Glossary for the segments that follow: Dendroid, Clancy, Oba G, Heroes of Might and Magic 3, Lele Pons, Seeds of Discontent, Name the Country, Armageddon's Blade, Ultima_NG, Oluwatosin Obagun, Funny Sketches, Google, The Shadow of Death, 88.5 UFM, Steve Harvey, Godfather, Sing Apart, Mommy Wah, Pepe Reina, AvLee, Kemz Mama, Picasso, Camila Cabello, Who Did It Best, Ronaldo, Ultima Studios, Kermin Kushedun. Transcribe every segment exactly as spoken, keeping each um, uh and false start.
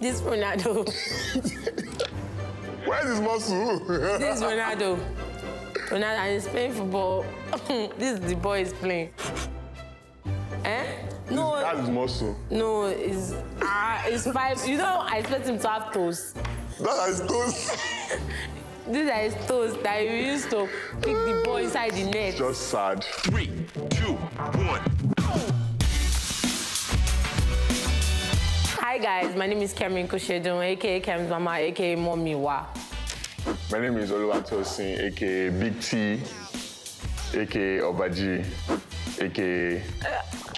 This Ronaldo. Where is his muscle? This Ronaldo. Ronaldo, and he's playing football. This is the boy is playing. Eh? No. That is muscle. No, it's ah, uh, it's five. You know, I expect him to have toes. That is toes. These are his toes that we used to kick the ball inside the net. Just sad. Three, two, one. Hi guys, my name is Kermin Kushedun, aka Kemz Mama, aka Mommy Wah. My name is Oluwatosin, aka Big T, aka Oba G, aka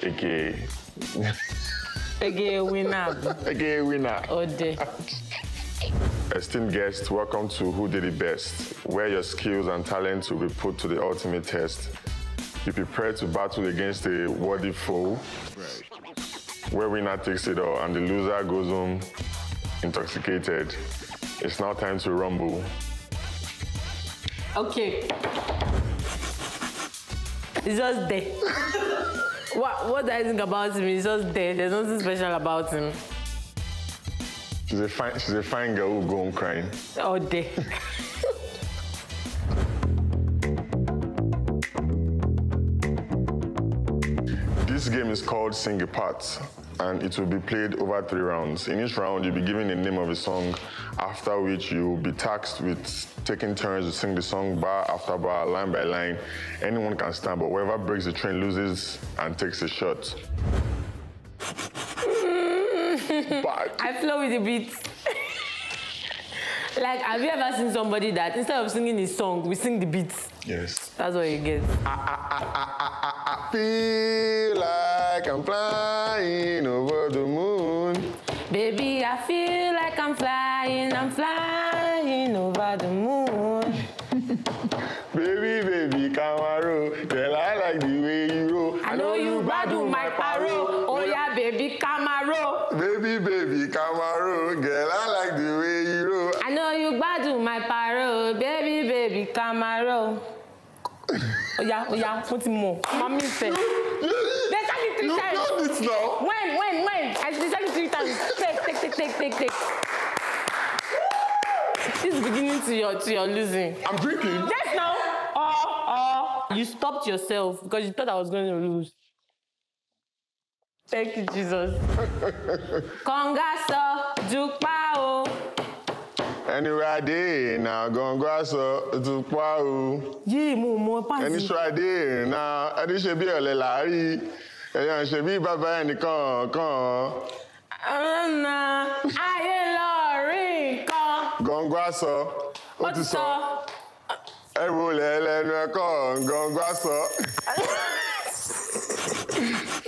aka aka winner, aka winner. Oh dear. Esteemed guests, welcome to Who Did It Best, where your skills and talents will be put to the ultimate test. You prepare to battle against a worthy foe, where winner takes it all and the loser goes home intoxicated. It's now time to rumble. Okay. It's just there. what, what do I think about him? It's just there. There's nothing special about him. She's a fine, she's a fine girl who go on crying. All day. This game is called Sing Apart, and it will be played over three rounds. In each round, you'll be given the name of a song, after which you'll be tasked with taking turns to sing the song bar after bar, line by line. Anyone can stand, but whoever breaks the train loses and takes a shot. Bad. I flow with the beat. Like, have you ever seen somebody that instead of singing his song, we sing the beats? Yes. That's what you get. I, I, I, I, I feel like I'm flying over the moon. Baby, I feel like I'm flying, I'm flying over the moon. Baby, baby, come and roll. Girl, I like the way you roll. I, I know you badu my paro. Oh yeah, baby, come and roll. Baby, baby, come and roll. Girl, I like the way you roll. I know you badu my paro. Baby, baby, come and roll. Oh yeah, oh yeah, put it more. Mommy said. They sang it three you times. You know this now. When, when, when? I sang it three times. Take, take, take, take, take, take. This is beginning to your, to your losing. I'm drinking. Yes, now. Oh, oh. You stopped yourself because you thought I was going to lose. Thank you, Jesus. Kongaso, Jukpao. Anywhere I did now, Kongaso, Jukpao. Yee, mo, mo, pansi. Anywhere I did now, I did shebi olelari. I should be baba and the con, con. Anna, I lori, con. Kongaso, Otuso. Everyone, Lele, con, Kongaso.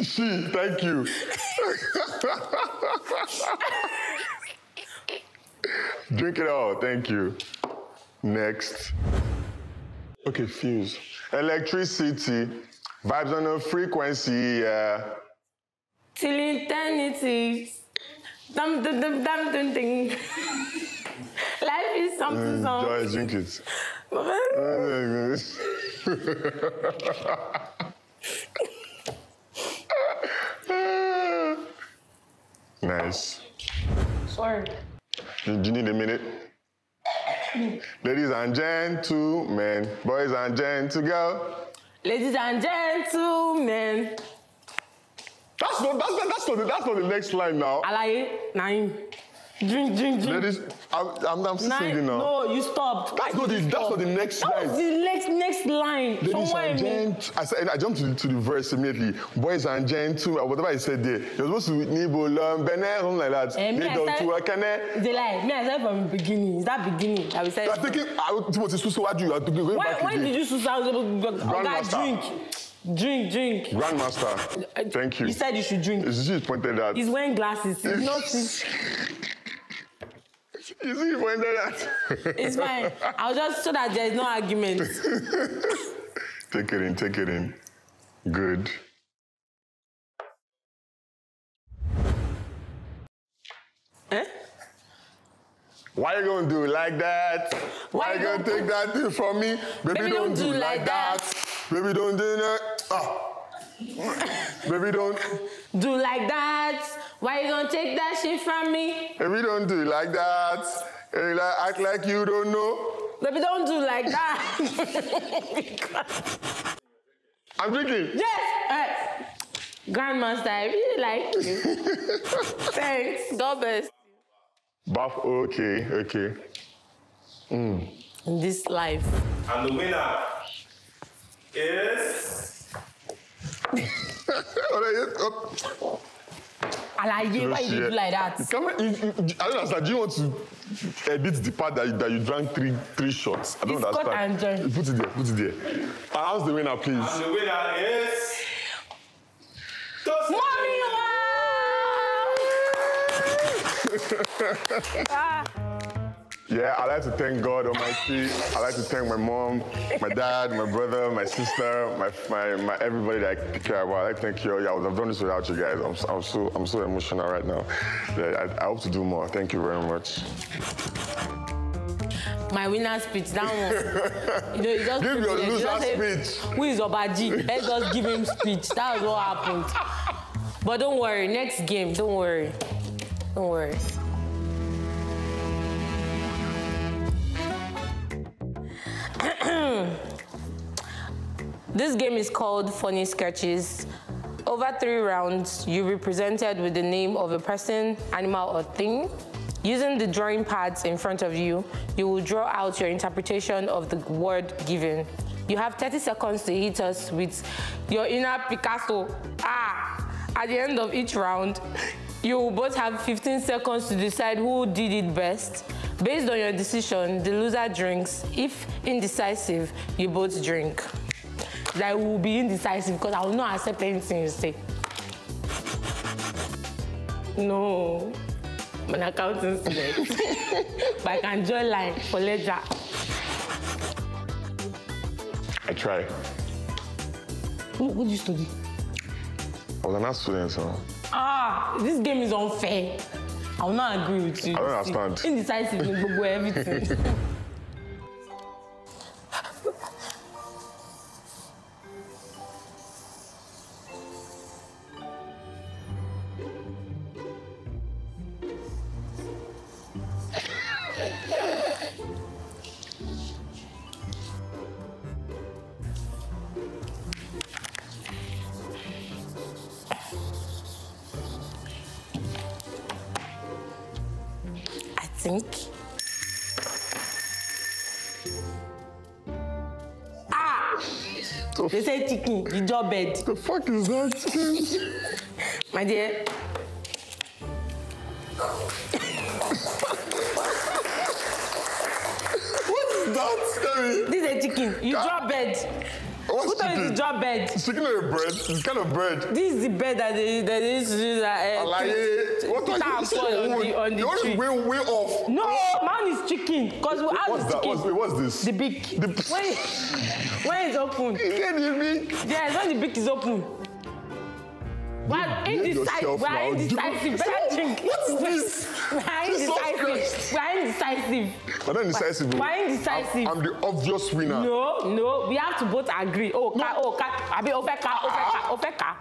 She, thank you. Drink it all, thank you. Next. Okay, fuse. Electricity, vibes on a frequency, yeah. Till eternity. Dum dum dum dum dum ding. Life is something, something. Joy, drink it. Nice. Sorry. Do you need a minute? Ladies and gentlemen, boys and gentlemen. Ladies and gentlemen. That's not, that's not, that's not, the, that's not the next line now. Alaye, nine. Drink, drink, drink. Ladies, I'm, I'm, I'm nine, singing now. No, you stopped. That's, not the, that's not the next that line. That's the next, next line. Ladies Somewhere and gents. I, said, I jumped to the, to the verse immediately. Boys and gents, whatever I said there. You're supposed to nibble, um, bene, something like that. Um, they don't do it, can I? They lie. Me, I said from the beginning. It's that beginning. I was saying. You are thinking, I was supposed to Susa, what do you? When, back when did you Susa? I was supposed to Grandmaster. Drink, drink. Grandmaster, uh, thank you. He said you should drink. She pointed at. He's wearing glasses. He's not You see, pointed at. It's fine. I'll just so that there's no argument. Take it in, take it in. Good. Eh? Why you gonna do like that? Why, Why you gonna take that thing from me? Baby, Baby don't, don't do like that. that. Baby, don't do that. Ah. Baby, don't. do like that. Why you gonna take that shit from me? Baby, don't do it like that. Baby, act like you don't know. Baby, don't do like that. I'm drinking. Yes. Right. Grandmaster, I really like you. Thanks. God bless. Buff, okay, okay. Mm. In this life. And the winner is... I like you, why you do like that? Can we, you, you, I don't understand, do you want to edit the part that you, that you drank three, three shots? I don't it's understand. Got put it there, put it there. Announce the winner, please. And the winner is... Mommy Wah! Ah. Yeah, I like to thank God Almighty. I like to thank my mom, my dad, my brother, my sister, my my, my everybody that I care about. I like to thank you. Yeah, I would have done this without you guys. I'm, I'm so I'm so emotional right now. I, I hope to do more. Thank you very much. My winner's speech, that one. You know, you just give your loser's speech. Who is Oba G? Let's just give him speech. That was what happened. But don't worry, next game, don't worry, don't worry. This game is called Funny Sketches. Over three rounds, you'll be presented with the name of a person, animal, or thing. Using the drawing pads in front of you, you will draw out your interpretation of the word given. You have thirty seconds to hit us with your inner Picasso. Ah! At the end of each round, you will both have fifteen seconds to decide who did it best. Based on your decision, the loser drinks. If indecisive, you both drink. That will be indecisive because I will not accept anything you say. No. I'm an accountant student. But I can join line for ledger. I try. What, what do you study? I was an art student, so. Ah, this game is unfair. I will not agree with you. I don't understand. Indecisive in Google, everything. They say chicken, the job bed. The fuck is that chicken? My dear. What is that, Kermin? This is a chicken. You drop bed. What's Who chicken? Is the job bed? Chicken or a bread? It's kind of bread. This is the bed that they, that they used to use. Uh, like it. What are you saying? On the, on the you want to way, way off. No, mine is chicken. Because we have what's chicken. What's, what's this? The beak. The beak. When it's open. Yes, when the beak is open. Well, indecisive. We are indecisive. Better drink. What is this? We are indecisive. We are indecisive. I'm not indecisive. We are indecisive. I'm the obvious winner. No, no. We have to both agree. Oh, car, oh, car. Abi, ofe car, ofe car, ofe car.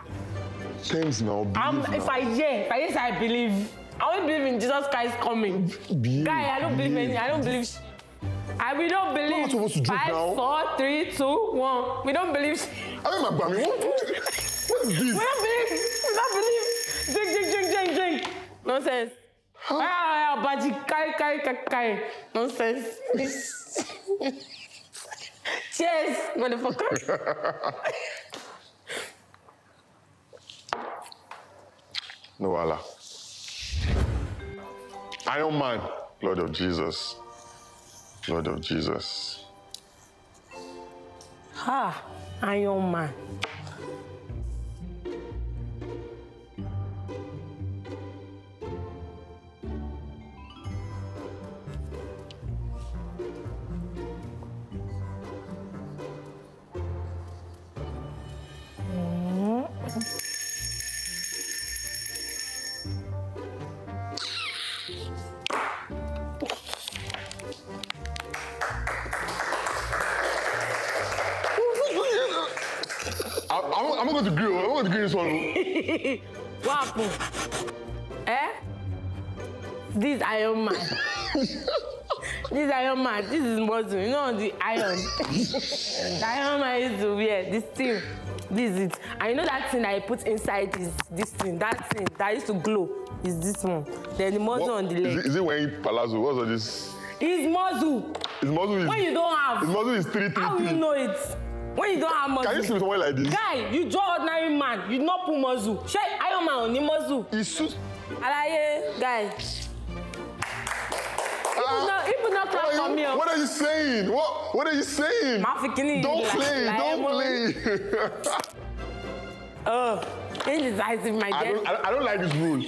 Kemz now, believe If I yeah, if I yes, I believe. I only believe in Jesus Christ coming. Guy, I don't believe any. I don't believe. I we don't believe. We're not supposed to drink now. Five, four, three, two, one. We don't believe. I mean, my baby. What, what is this? We don't believe. We don't believe. Drink, drink, drink, drink, drink. Nonsense. Huh? Ah, ah, baji, kai, kai, kai, kai. Nonsense. Cheers, motherfucker. No Allah. Iron Man, Lord of Jesus. Lord of Jesus. Ha! Iron Man. I'm not going to grill. I'm not going to grill this one. What happened? Eh? This iron man. This iron man, this is muscle. You know the iron. The iron man is to wear this thing. This is it. And you know that thing I put inside is this thing, that thing that used to glow is this one. Then the muscle what? On the leg. Is it, is it wearing palazzo? What's all this? It's muscle. It's muscle is, when you don't have. It's muscle is three, three, how do you know it? When you don't have muscle. Can you see someone like this? Guy, you draw ordinary man. You not put muscle. Share iron man on the muscle. It's suits. Alaye, guy. Uh, not, not what, are you, what are you saying? What What are you saying? Don't play, like, don't play. Oh, indecisive, my guy. I, I don't like this rule.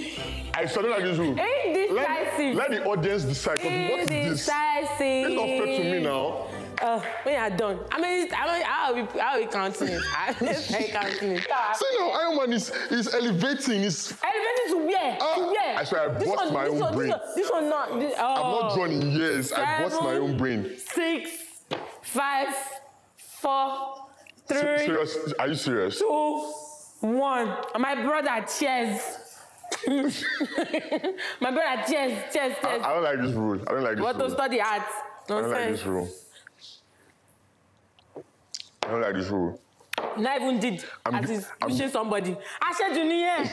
I don't like this rule. Indecisive. Let, let the audience decide. What is this? Indecisive. It's not fair to me now. Uh, when you are done, I mean, I mean, how are we, how are we counting it? I mean, counting it. So you know, Iron Man is is elevating. Is elevating to where? Uh, to where? I swear, I this bought one, my this own one, brain. This one, this one not. This, oh. I'm not drawn in years. Seven, I bought my own brain. Six, five, four, three. S serious? Are you serious? Two, one. My brother, cheers. My brother, cheers, cheers, cheers. I, I don't like this rule. I don't like this what rule. What to study art? No I don't sense. Like this rule. I don't like this rule. Not even did. I'm at his pushing somebody. I said you need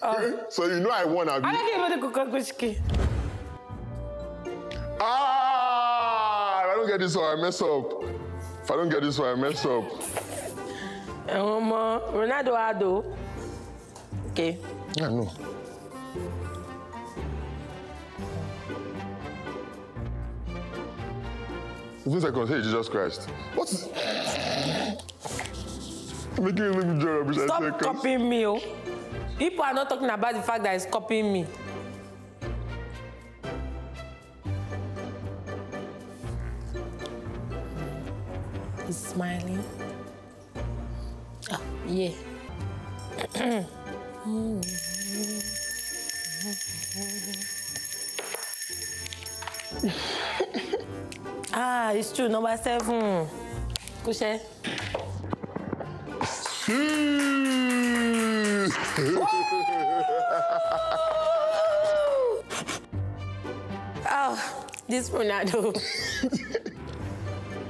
uh, so you know I won. I don't get the Ah! If I don't get this one, I mess up. If I don't get this one, I mess up. Um, uh, Ronaldo Ado. Okay. Yeah, no. Two seconds, hey, Jesus Christ. What? Making me look rubbish. Stop copying me, oh. People are not talking about the fact that it's copying me. He's smiling. Ah, yeah. Ah, it's true, number seven. Kushe. Oh, this Ronaldo.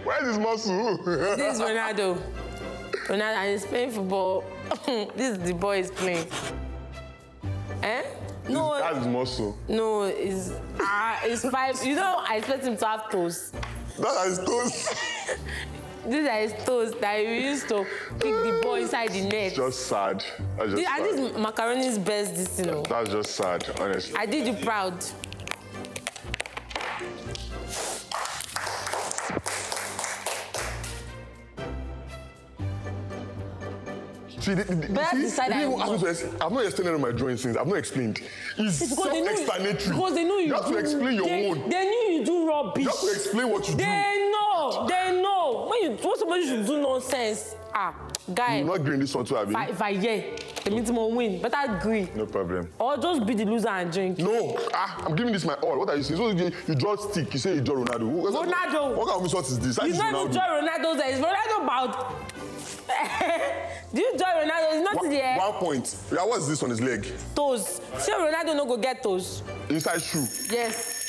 Where is this muscle? This Ronaldo. Ronaldo, and he's playing football. This is the boy is playing. Eh? No, that is muscle. No, it's uh, it's five. You know, I expect him to have toes. That is toes. These are his toes that we used to kick the ball inside the net. It's just sad. That's just this, sad. I did macaroni's best this, you know. That's just sad, honestly. I did you proud. See, the, the, but see, the I I'm not explaining on my drawing things. I've not explained. It's, it's self-explanatory. Because they know you, you have do, to explain your they, own. They knew you do rubbish. You have to explain what you they do. They know. They know. When you do somebody should do nonsense. Ah, guy. You're not agreeing this one too, Abby. If I, if I yeah, the meeting will win. But I agree. No problem. Or just be the loser and drink. No. Ah, I'm giving this my all. What are you saying? So you, you draw stick. You say you draw Ronaldo. Ronaldo. Ronaldo. What kind of insult is this? You don't even draw Ronaldo. There is Ronaldo about. Do you draw Ronaldo? It's not one, there. One point. Yeah, what's this on his leg? Toes. See, Ronaldo no go get toes. Inside shoe. Yes.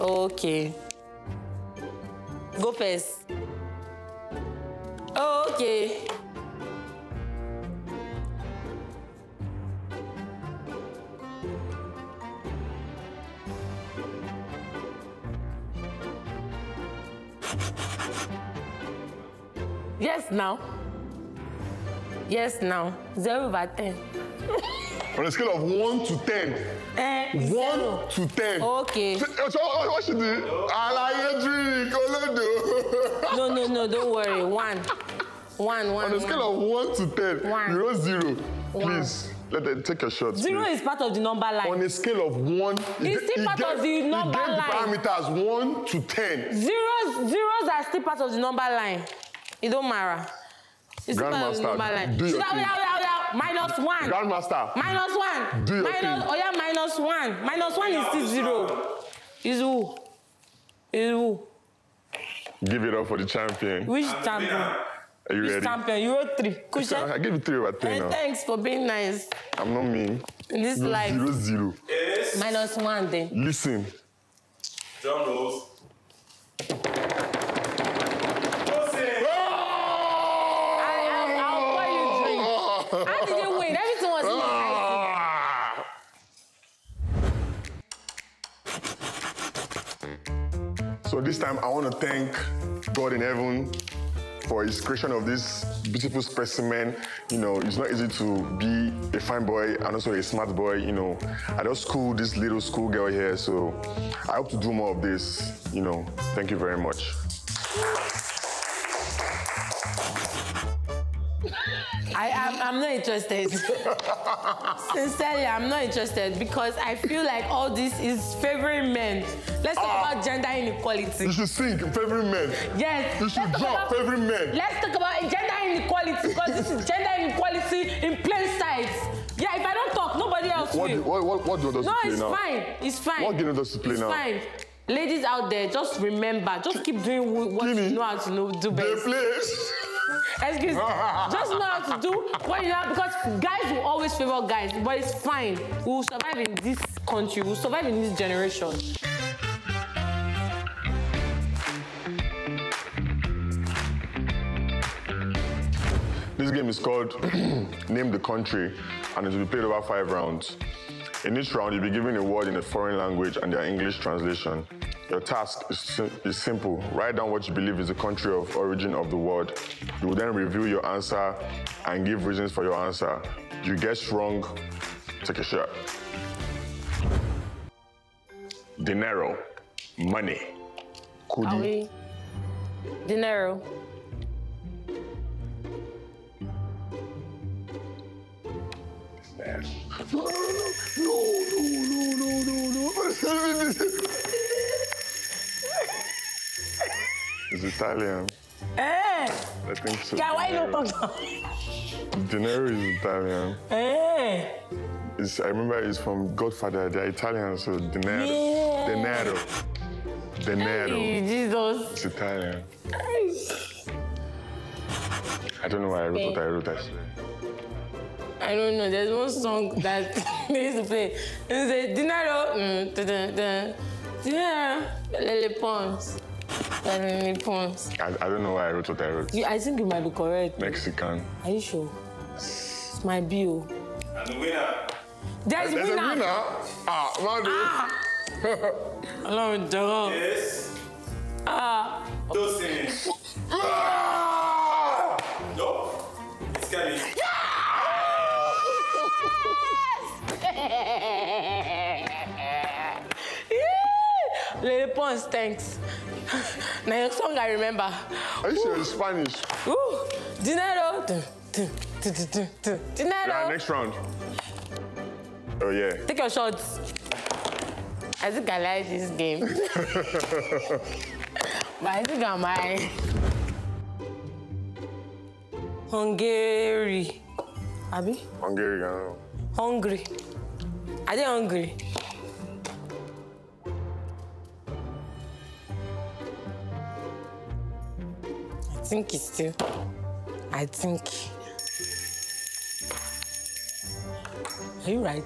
Okay. Go first. Okay. Yes, now. Yes, now. Zero over ten. On a scale of one to ten. Eh, one zero. To ten. Okay. So, so, so, what should we do? I like a drink. Oh, no, no, no, don't worry. One. One, one. On a scale one. Of one to ten. One. You know zero. One. Please, let them take a shot. Zero please. Is part of the number line. On a scale of one. It's still part gave, of the number line. The parameters one to ten. Zeros, zeros are still part of the number line. It don't matter. It's Grandmaster, like, do your thing. Minus one. Grandmaster. Minus one. Do your minus, thing. Oh yeah, minus one. Minus one is still zero. Is who? Is who? Give it up for the champion. Which champion? Are you Which ready? champion? You wrote three. Kusha? I give you three over three and now. Thanks for being nice. I'm not mean. In this zero, life. Zero, zero. Yes. Minus one then. Listen. Drum rolls. I, I, I'll buy you drink. How did you win? Everything was in my So this time I want to thank God in heaven for his creation of this beautiful specimen. You know, it's not easy to be a fine boy and also a smart boy, you know. I just schooled this little schoolgirl here, so I hope to do more of this, you know. Thank you very much. I, I'm, I'm not interested. Sincerely, I'm not interested because I feel like all this is favoring men. Let's talk ah, about gender inequality. You should sing favoring men. Yes. You should drop favoring men. Let's talk about gender inequality because this is gender inequality in plain sight. Yeah, if I don't talk, nobody else what, will. What, what, what do you want us to play now? No, it's fine. It's fine. What do you want us to play now? It's fine. Ladies out there, just remember, just keep doing what Kimi, you know how to know, do best. Excuse me, just know how to do what you have because guys will always favor guys, but it's fine. We will survive in this country, we will survive in this generation. This game is called Name the Country, and it will be played over five rounds. In each round, you'll be given a word in a foreign language and their English translation. Your task is, sim is simple. Write down what you believe is the country of origin of the word. You will then review your answer and give reasons for your answer. If you guess wrong, take a shot. Dinero, money. Kudi. We... Dinero. No, no, no, no, no, no, no. It's Italian. Eh? I think so. Yeah, why you don't talk about Dinero is Italian. Eh? It's, I remember it's from Godfather. They're Italian, so Dinero. Yeah. Dinero. Dinero. Hey, Jesus. It's Italian. Hey. I don't know why I wrote what I wrote actually. I don't know. There's one song that they used to play. It said, Dinero. Mm, da, da, da. Dinero. Lele Pons. I, I don't know why I wrote what I wrote. You, I think you might be correct. Mexican. Are you sure? It's my bio. And the winner. There's, There's winner. a winner. Ah, Madu. Ah. Hello, Doro. Yes. Ah. Dosing. Ah. No. It's coming. Yes! Yeah. Lele Pons, thanks. Now your song I remember. Are you sure it's Spanish? Ooh, dinero. Dun, dun, dun, dun, dun, dun. Dinero. Yeah, next round. Oh yeah. Take your shots. I think I like this game. But I think I'm high. Hungary. Abi? Hungary, I don't know. Hungry. Are they hungry? I think it's still. I think. Are you right?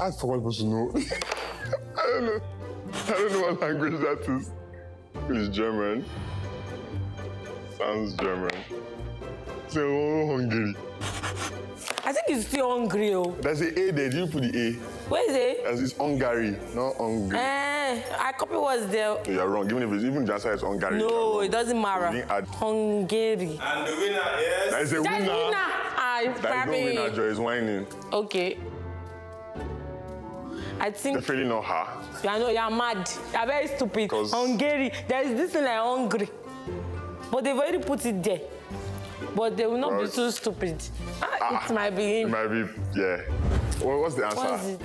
I forgot what to know. I don't know. I don't know what language that is. It's German. Sounds German. So hungry. I think it's still hungry, oh. That's the A there. Did you put the A? Where is it? That's it's Hungary, not hungry. Eh, I copy what's there. So you're wrong. Even if it's even just it's Hungary. No, it doesn't matter. Hungary. And the winner is. That is a That's winner. winner. Ah, it's that is no winner. Joy is whining. Okay. I think. Definitely not her. You know, you're mad. You're very stupid. Hungary. There is this thing like Hungary, but they've already put it there. But they will not well, be too stupid. Ah, ah, it might be. It might be. Yeah. Well, what's the answer? What is it?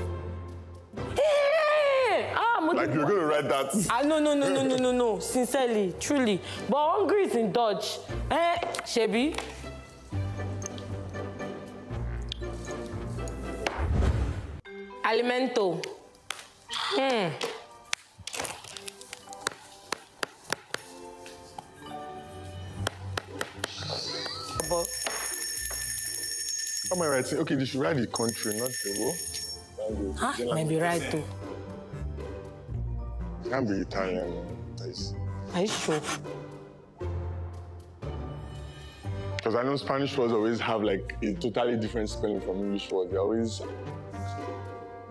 Hey! Ah, like you're gonna write that. Ah, no, no, no, no, no, no, no. Sincerely, truly. But hungry is in Dutch. Eh, Shebi? Alimento. Hmm. am I writing? Okay, they should write the country, not the world. Ah, huh? Might be right too. It can't be Italian. Nice. Are you sure? Because I know Spanish words always have like a totally different spelling from English words. They always,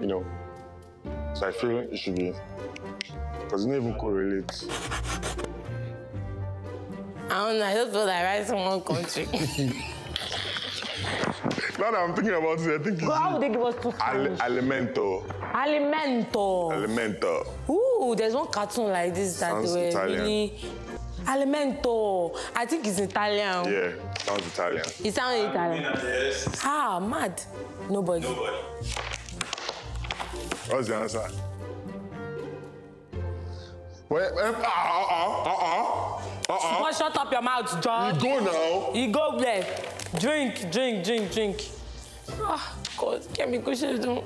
you know. So I feel it should be. Because it doesn't even correlate. I don't know, I just thought I write in one country. Now that I'm thinking about it, I think it's... How would they give us two Spanish? Al Alimento. Alimento. Alimento. Ooh, there's one cartoon like this that sounds they were Italian. Really... Alimento. I think it's Italian. Yeah, sounds Italian. It sounds Italian. Yes. Ah, mad. Nobody. Nobody. What's the answer? Wait, wait, uh-uh, uh-uh, uh-uh. Shut up your mouth, John. You go now. You go there. Drink, drink, drink, drink. Ah, God, Kermin Kushedun.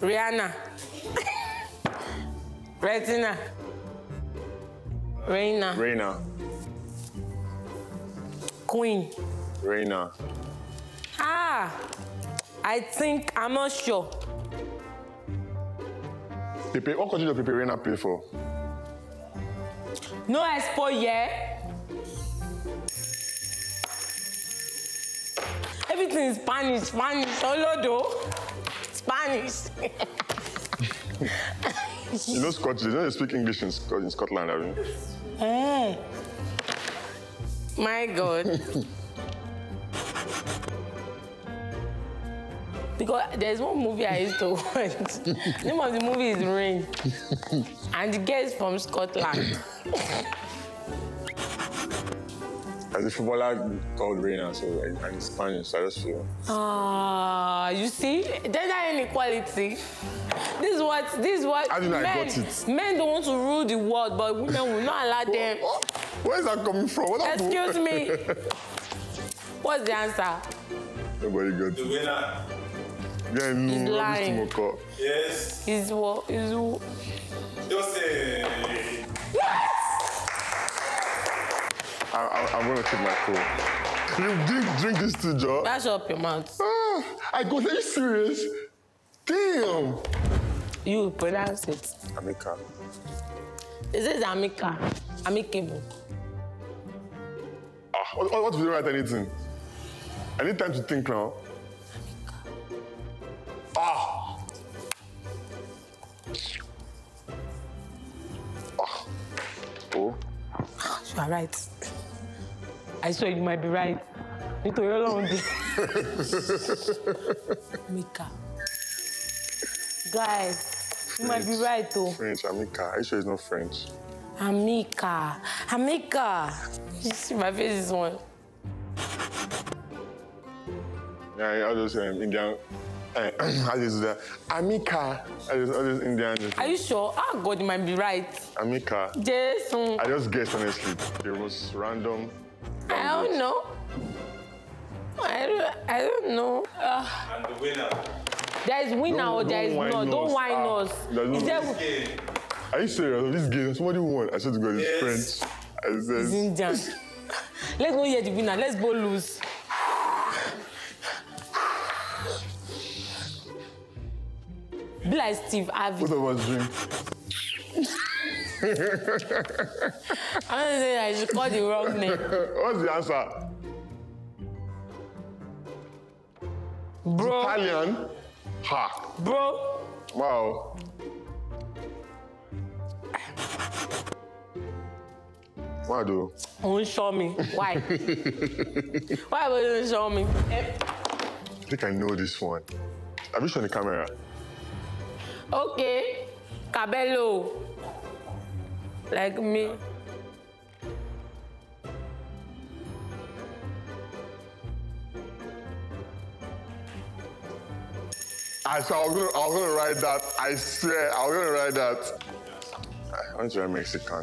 Rihanna. Retina. Reina. Reina. Queen. Reina. Ah, I think, I'm not sure. Pepe, what country does Pepe Reina play for? No export, yeah. Everything is Spanish, Spanish, Olodo, Spanish. You know Scottish, you know they speak English in Scotland, haven't you? Mm. My God. Because there's one movie I used to watch. The name of the movie is Rain. And the girl is from Scotland. As a footballer called Reina, so like, and it's Spanish, so I just feel. Ah, you see? Gender inequality. This is what, this is what I mean, men, I got it. Men don't want to rule the world, but women will not allow them. What? Where is that coming from? What Excuse do? me. What's the answer? Nobody got it. The winner. Yeah, no, he's lying. Yes. He's what? He's what? Just say. Yes! I, I, I'm gonna keep my cool. You drink, drink this too, Joe. Bash up your mouth. Ah, I got. Are you serious? Damn. You pronounce it. Amika. This is Amika. Amikable. Ah, what, what, what do you write? Anything? I need time to think now. Ah. Ah. Oh. You are right. I swear you might be right. Mika. Guys, you might be right though. French, Amika. Are you sure it's not French? Amika. Amika. You see my face is on. Yeah, I'll just say um, Indian. I just that. Amika. I just, I just Indian. Just, Are you sure? Oh God, you might be right. Amika. Jason. I just guessed honestly. It was random. I don't know. I don't. I don't know. Uh, and the winner. There is winner don't, or there is not. Don't whine us. Is there? Are you serious? This game, somebody won. I said to God, it's yes. French. I said. It's Indian. Let's go hear the winner. Let's go lose. Be like Steve Harvey. Both of us drink. I'm not saying I should call the wrong name. What's the answer? Bro. Italian? Ha. Bro. Wow. Why do? Don't show me. Why? Why would you show me? I think I know this one. Have you shown the camera? Okay, cabello, like me. I said I was gonna, I was gonna write that. I swear, I was gonna write that. I want to write Mexican.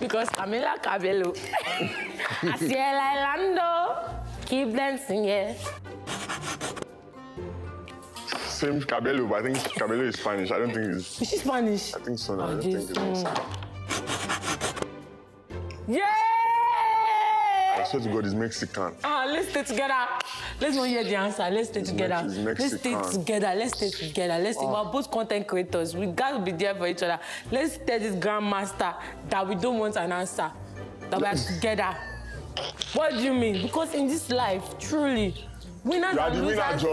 Because Camila Cabello, hacia el Orlando, keep dancing, yeah. Same Cabello, but I think Cabello is Spanish. I don't think it's... Is she Spanish? I think so, no. I don't think it's Spanish. Yeah! I swear to God, it's Mexican. Ah, let's stay together. Let's not hear the answer. Let's stay together. Let's stay together. Let's stay together. Let's stay. We're both content creators. We gotta be there for each other. Let's tell this grandmaster that we don't want an answer. That we're together. What do you mean? Because in this life, truly, winners and losers.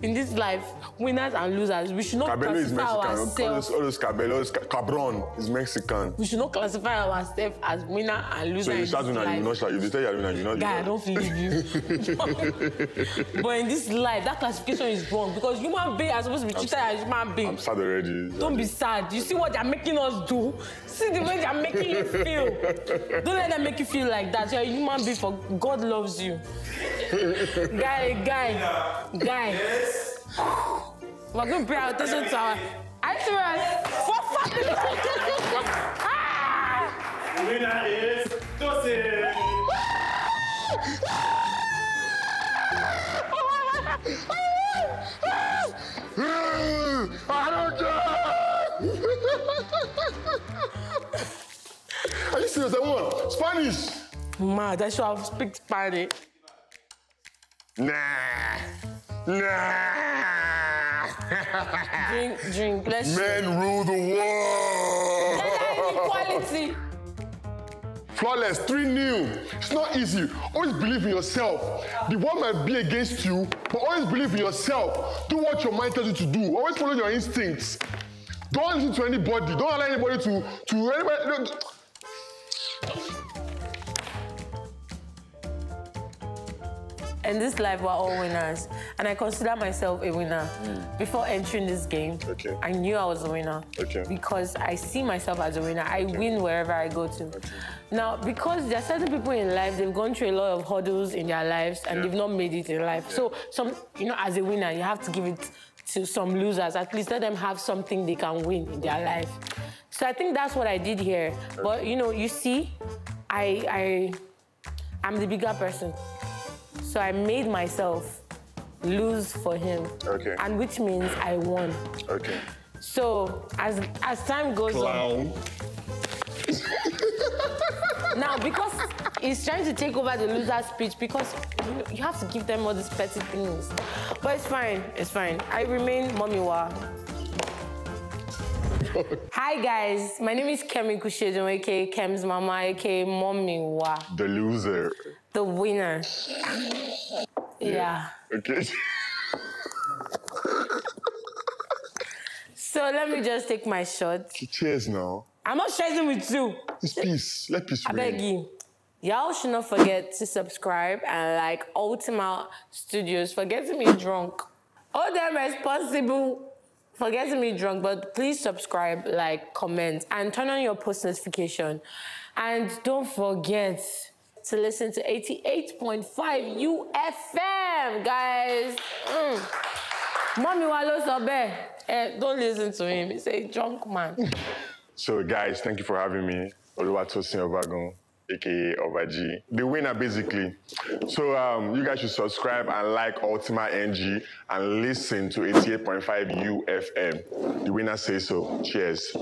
In this life, winners and losers. We should not Cabello classify ourselves. All those Cabello, Cabron is Mexican. We should not classify ourselves as winner and loser. So you start winner, you not start. You tell you are winner, you not. Guy, I don't believe you. But in this life, that classification is wrong because human beings are supposed to be treated as human beings. I'm sad already. Don't be sad. You see what they're making us do. See the way they're making you feel. Don't let them make you feel like that. You're a human being. For God loves you. Guy, guy. Guy, yeah. guy. Yes. We're going to pay our attention to our... Are you serious? What fucking... The winner is... Tosin! I don't care! Are you serious? I won! Spanish! Mad, I should have speak Spanish. Nah, nah. Drink, drink, let's Men drink. Rule the world. Equality. Flawless, three new. It's not easy. Always believe in yourself. The world might be against you, but always believe in yourself. Do what your mind tells you to do. Always follow your instincts. Don't listen to anybody. Don't allow anybody to, to anybody. No. In this life, we're all winners, and I consider myself a winner. Mm. Before entering this game, okay. I knew I was a winner okay. because I see myself as a winner. I okay. win wherever I go to. Okay. Now, because there are certain people in life, they've gone through a lot of hurdles in their lives, and yeah. they've not made it in life. Yeah. So, some, you know, as a winner, you have to give it to some losers. At least let them have something they can win in their life. So I think that's what I did here. Okay. But you know, you see, I, I, I'm the bigger person. So I made myself lose for him, okay. and which means I won. Okay. So as as time goes Clown. on. Now because he's trying to take over the loser's speech because you, you have to give them all these petty things, but it's fine. It's fine. I remain Mommy Wah. Hi guys, my name is Kermin Kushedun, aka Kemz Mama, aka Mommy Wah. The loser. The winner. Yeah. yeah. Okay. So let me just take my shot. Cheers now. I'm not sharing with you. It's peace. Let peace win. I beg you. Y'all should not forget to subscribe and like Ultima Studios. Forget to be drunk. All them responsible. Forget to be drunk, but please subscribe, like, comment, and turn on your post notification. And don't forget to listen to eighty-eight point five U F M, guys. Mm. Mommy Wah lo so bad. Eh, don't listen to him. He's a drunk man. So, guys, thank you for having me. Oluwatosin Obagun, aka Oba G. The winner, basically. So, um, you guys should subscribe and like Ultima N G and listen to eighty-eight point five U F M. The winner says so. Cheers.